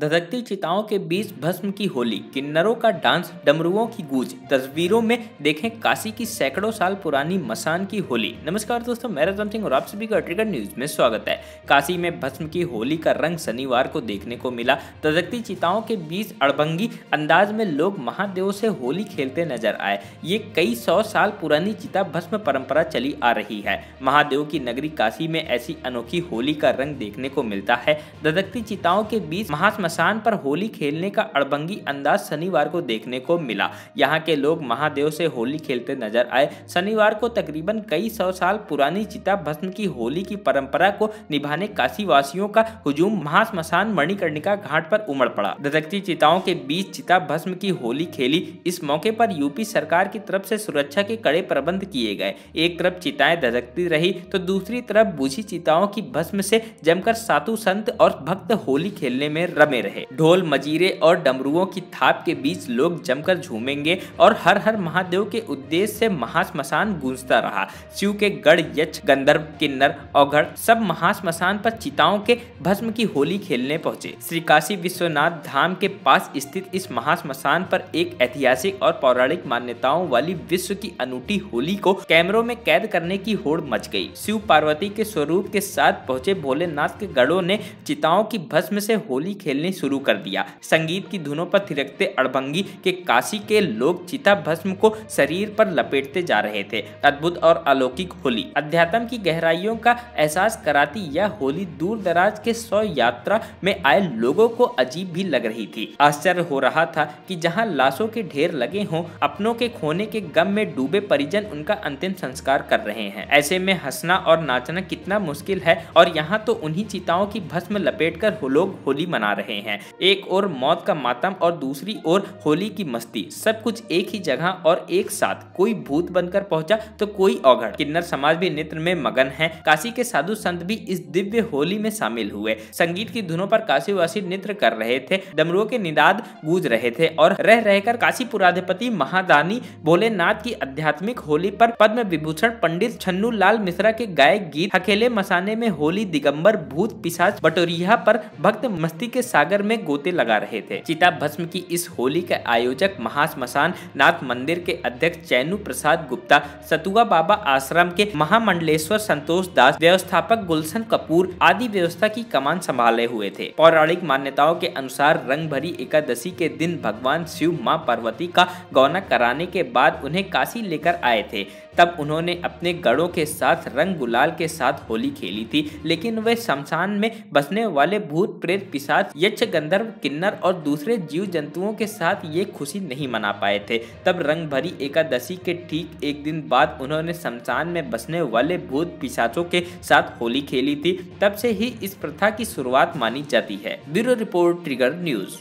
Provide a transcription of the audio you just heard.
धधकती चिताओं के बीच भस्म की होली, किन्नरों का डांस, डमरुओं की गूंज। तस्वीरों में देखें काशी की सैकड़ों साल पुरानी मसान की होली। नमस्कार दोस्तों, मैं राजम सिंह और आप सभी का ट्रिगर न्यूज में स्वागत है। काशी में भस्म की होली का रंग शनिवार को देखने को मिला। धधकती चिताओं के बीच अड़भंगी अंदाज में लोग महादेवों से होली खेलते नजर आए। ये कई सौ साल पुरानी चिता भस्म परंपरा चली आ रही है। महादेव की नगरी काशी में ऐसी अनोखी होली का रंग देखने को मिलता है। धधकती चिताओं के बीच मसान पर होली खेलने का अड़भंगी अंदाज शनिवार को देखने को मिला। यहाँ के लोग महादेव से होली खेलते नजर आए। शनिवार को तकरीबन कई सौ साल पुरानी चिता भस्म की होली की परंपरा को निभाने काशीवासियों का हुजूम महाश्मशान मणिकर्णिका घाट पर उमड़ पड़ा। धधकती चिताओं के बीच चिता भस्म की होली खेली। इस मौके पर यूपी सरकार की तरफ से सुरक्षा के कड़े प्रबंध किए गए। एक तरफ चिताएं धधकती रही तो दूसरी तरफ बुझी चिताओं की भस्म से जमकर साधु संत और भक्त होली खेलने में रहे। ढोल मजीरे और डमरुओं की थाप के बीच लोग जमकर झूमेंगे और हर हर महादेव के उद्देश्य से महाश्मशान गूंजता रहा। शिव के गढ़, यक्ष, गंधर्व, किन्नर, औघड़ सब महाश्मशान पर चिताओं के भस्म की होली खेलने पहुंचे। श्री काशी विश्वनाथ धाम के पास स्थित इस महाश्मशान पर एक ऐतिहासिक और पौराणिक मान्यताओं वाली विश्व की अनूठी होली को कैमरों में कैद करने की होड़ मच गई। शिव पार्वती के स्वरूप के साथ पहुंचे भोलेनाथ के गढ़ों ने चिताओं की भस्म से होली खेलने शुरू कर दिया। संगीत की धुनों पर थिरकते अड़भंगी के काशी के लोग चिता भस्म को शरीर पर लपेटते जा रहे थे। अद्भुत और अलौकिक होली अध्यात्म की गहराइयों का एहसास कराती यह होली दूर दराज के सौ यात्रा में आए लोगों को अजीब भी लग रही थी। आश्चर्य हो रहा था कि जहां लाशों के ढेर लगे हों, अपनों के खोने के गम में डूबे परिजन उनका अंतिम संस्कार कर रहे हैं। ऐसे में हंसना और नाचना कितना मुश्किल है और यहाँ तो उन्हीं चिताओं की भस्म लपेट कर लोग होली मना रहे हैं। एक ओर मौत का मातम और दूसरी ओर होली की मस्ती, सब कुछ एक ही जगह और एक साथ। कोई भूत बनकर पहुंचा तो कोई औघड़। किन्नर समाज भी नृत्य में मगन है। काशी के साधु संत भी इस दिव्य होली में शामिल हुए। संगीत की धुनों पर काशीवासी नृत्य कर रहे थे। डमरुओं के निनाद गूंज रहे थे और रह रहकर काशी पुराधिपति महादानी भोलेनाथ की आध्यात्मिक होली पर पद्म विभूषण पंडित छन्नू लाल मिश्रा के गाये गीत, हकेले मसाने में होली दिगंबर, भूत पिशाच बटोरिया पर भक्त मस्ती के सागर में गोते लगा रहे थे। चिता भस्म की इस होली के आयोजक महाश्मशान नाथ मंदिर के अध्यक्ष चैनू प्रसाद गुप्ता, सतुआ बाबा आश्रम के महामंडलेश्वर संतोष दास, व्यवस्थापक गुलशन कपूर आदि व्यवस्था की कमान संभाले हुए थे। पौराणिक मान्यताओं के अनुसार रंग भरी एकादशी के दिन भगवान शिव मां पार्वती का गौना कराने के बाद उन्हें काशी लेकर आए थे। तब उन्होंने अपने गढ़ों के साथ रंग गुलाल के साथ होली खेली थी, लेकिन वे शमशान में बसने वाले भूत, प्रेत, पिशाच, यक्ष, गंधर्व, किन्नर और दूसरे जीव जंतुओं के साथ ये खुशी नहीं मना पाए थे। तब रंग भरी एकादशी के ठीक एक दिन बाद उन्होंने शमशान में बसने वाले भूत पिशाचों के साथ होली खेली थी। तब से ही इस प्रथा की शुरुआत मानी जाती है। Bureau report, trigger news.